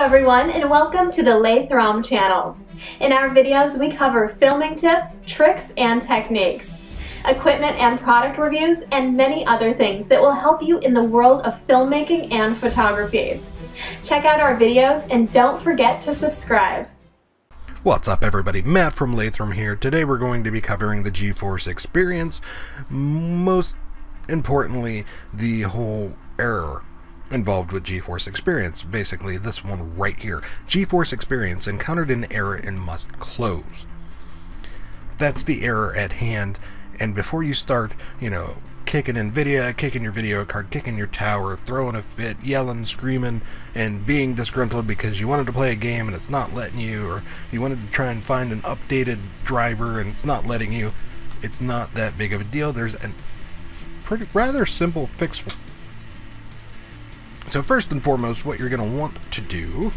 Hello everyone and welcome to the Laythrom channel. In our videos we cover filming tips, tricks and techniques, equipment and product reviews, and many other things that will help you in the world of filmmaking and photography. Check out our videos and don't forget to subscribe. What's up everybody, Matt from Laythrom here. Today we're going to be covering the GeForce Experience, most importantly the whole error involved with GeForce Experience, basically this one right here. GeForce Experience encountered an error and must close. That's the error at hand, and before you start, you know, kicking Nvidia, kicking your video card, kicking your tower, throwing a fit, yelling, screaming, and being disgruntled because you wanted to play a game and it's not letting you, or you wanted to try and find an updated driver and it's not letting you, it's not that big of a deal. There's a rather simple fix for. So first and foremost, what you're going to want to do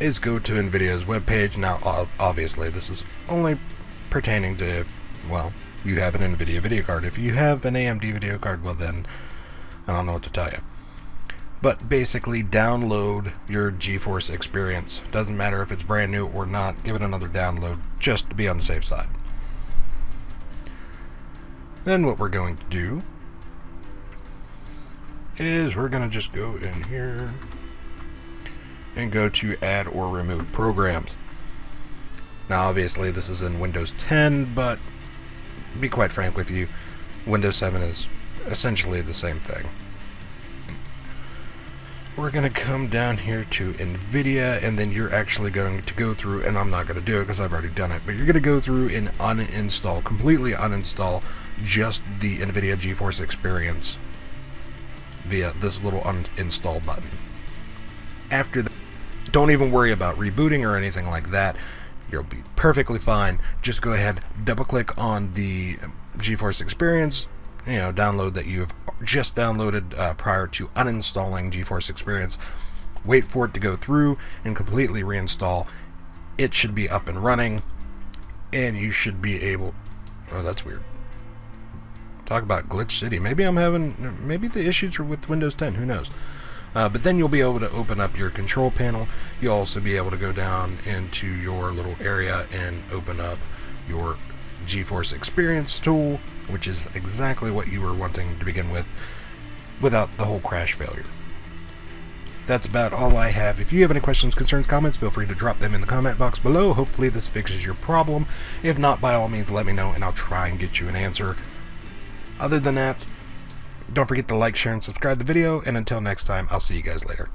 is go to Nvidia's webpage. Now, obviously, this is only pertaining to if, well, you have an Nvidia video card. If you have an AMD video card, well then, I don't know what to tell you. But basically, download your GeForce Experience. Doesn't matter if it's brand new or not. Give it another download just to be on the safe side. Then what we're going to do is we're going to just go in here and go to add or remove programs. Now obviously this is in Windows 10, but to be quite frank with you, Windows 7 is essentially the same thing. We're going to come down here to Nvidia, and then you're actually going to go through, and I'm not going to do it because I've already done it, but you're going to go through and uninstall, completely uninstall just the Nvidia GeForce Experience via this little uninstall button. After that, don't even worry about rebooting or anything like that. You'll be perfectly fine. Just go ahead, double click on the GeForce Experience, you know, download that you've just downloaded prior to uninstalling GeForce Experience. Wait for it to go through and completely reinstall. It should be up and running, and you should be able. Oh, that's weird. Talk about Glitch City. Maybe the issues are with Windows 10, who knows. But then you'll be able to open up your control panel. You'll also be able to go down into your little area and open up your GeForce Experience tool, which is exactly what you were wanting to begin with without the whole crash failure. That's about all I have. If you have any questions, concerns, comments, feel free to drop them in the comment box below. Hopefully this fixes your problem. If not, by all means let me know and I'll try and get you an answer. Other than that, don't forget to like, share, and subscribe the video, and until next time, I'll see you guys later.